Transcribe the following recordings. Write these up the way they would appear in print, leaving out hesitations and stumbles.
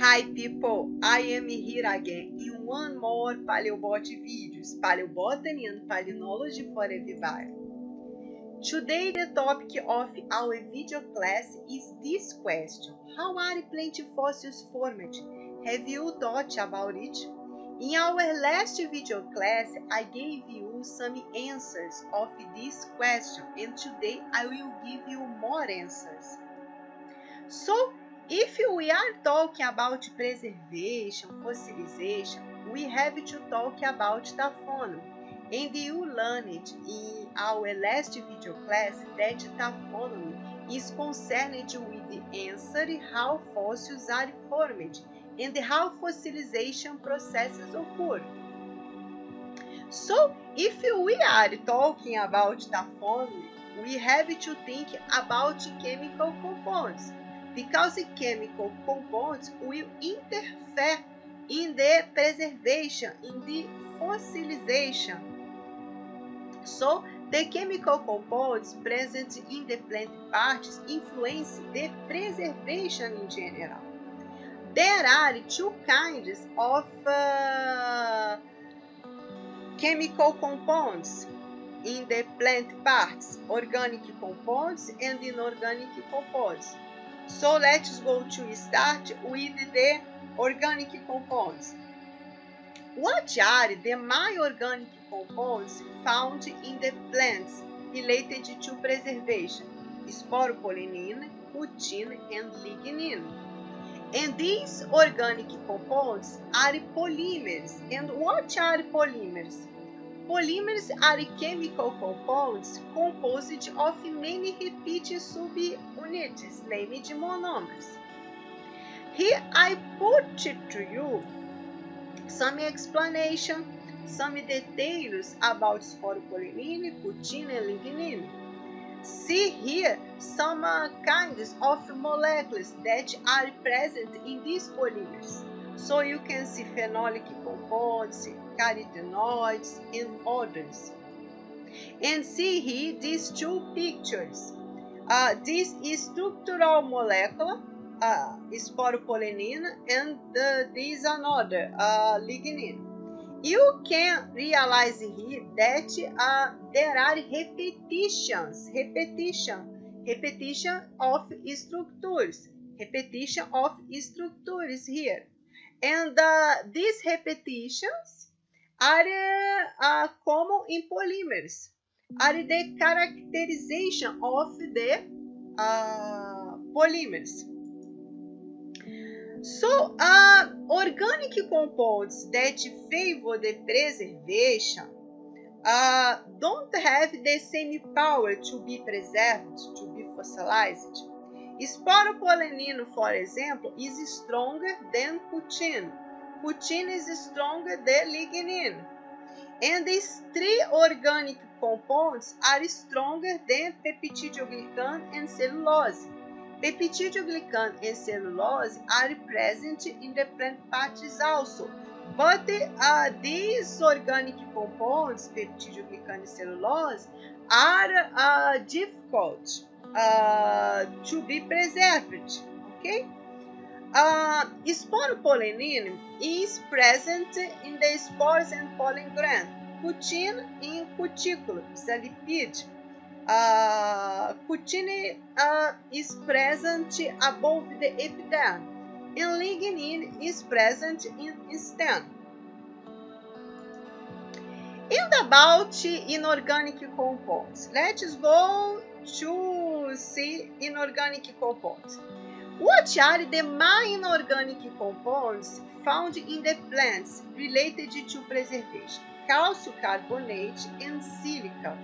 Hi people, I am here again in one more paleobot videos, paleobotany and palynology for everybody. Today the topic of our video class is this question: how are plant fossils formed? Have you thought about it? In our last video class, I gave you some answers of this question, and today I will give you more answers. So, if we are talking about preservation, fossilization, we have to talk about taphonomy. And you learned in our last video class that taphonomy is concerned with the answer how fossils are formed and how fossilization processes occur. So, if we are talking about taphonomy, we have to think about chemical compounds, because chemical compounds will interfere in the preservation, in the fossilization. So, the chemical compounds present in the plant parts influence the preservation in general. There are two kinds of chemical compounds in the plant parts: organic compounds and inorganic compounds. So let's go to start with the organic compounds. What are the main organic compounds found in the plants related to preservation? Sporopollenin, cutin, and lignin. And these organic compounds are polymers. And what are polymers? Polymers are chemical compounds composed of many repeated subunits, named monomers. Here I put to you some explanation, some details about sporopollenin, cutin, and lignin. See here some kinds of molecules that are present in these polymers. So you can see phenolic compounds, carotenoids, and others. And see here these two pictures. This is structural molecule, sporopollenin, and this another, lignin. You can realize here that there are repetition of structures, here. And these repetitions are common in polymers, are the characterization of the polymers. So, organic compounds that favor the preservation don't have the same power to be preserved, to be fossilized. Sporopollenin, for example, is stronger than cutin. Cutin is stronger than lignin. And these three organic compounds are stronger than peptidoglycan and cellulose. Peptidoglycan and cellulose are present in the plant parts also. But these organic compounds, peptidoglycan and cellulose, are difficult to be preserved, okay? Sporopollenin is present in the spores and pollen grain. Cutin in cutícula, it's a lipid. Cutin is present above the epiderm, and lignin is present in stem. And about inorganic compounds, let's go to see inorganic compounds. What are the main inorganic compounds found in the plants related to preservation? Calcium carbonate and silica.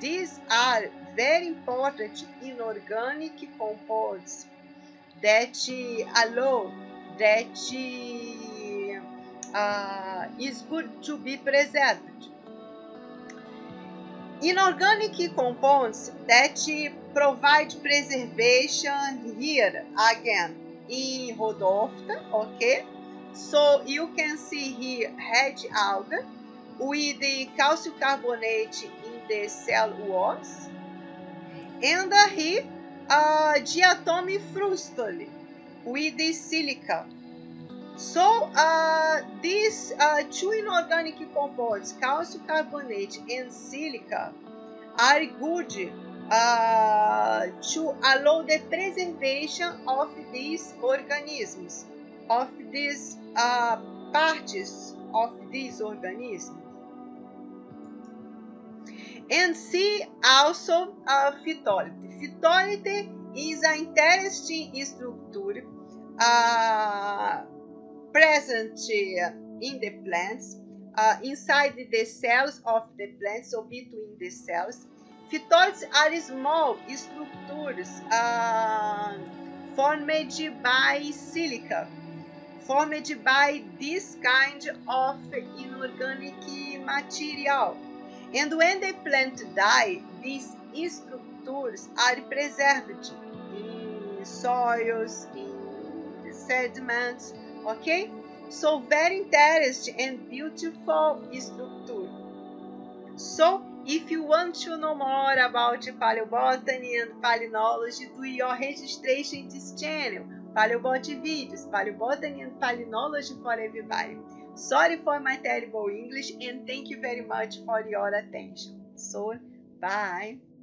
These are very important inorganic compounds that allow, that is good to be preserved. Inorganic compounds that provide preservation here again in Rhodophtha, okay? So you can see here hedge alga with the calcium carbonate in the cell walls, and here diatom frustule with the silica. So these two inorganic compounds, calcium carbonate and silica, are good to allow the preservation of these organisms, of these parts of these organisms. And see also phytolith. Phytolith is an interesting structure present in the plants, inside the cells of the plants, so between the cells. Phytoliths are small structures formed by silica, formed by this kind of inorganic material. And when the plant dies, these structures are preserved in soils, in sediments. Okay, so very interesting and beautiful structure. So if you want to know more about paleobotany and palynology, do your registration in this channel, Paleobot videos, Paleobotany and Palynology for everybody. Sorry for my terrible English and thank you very much for your attention. So, bye.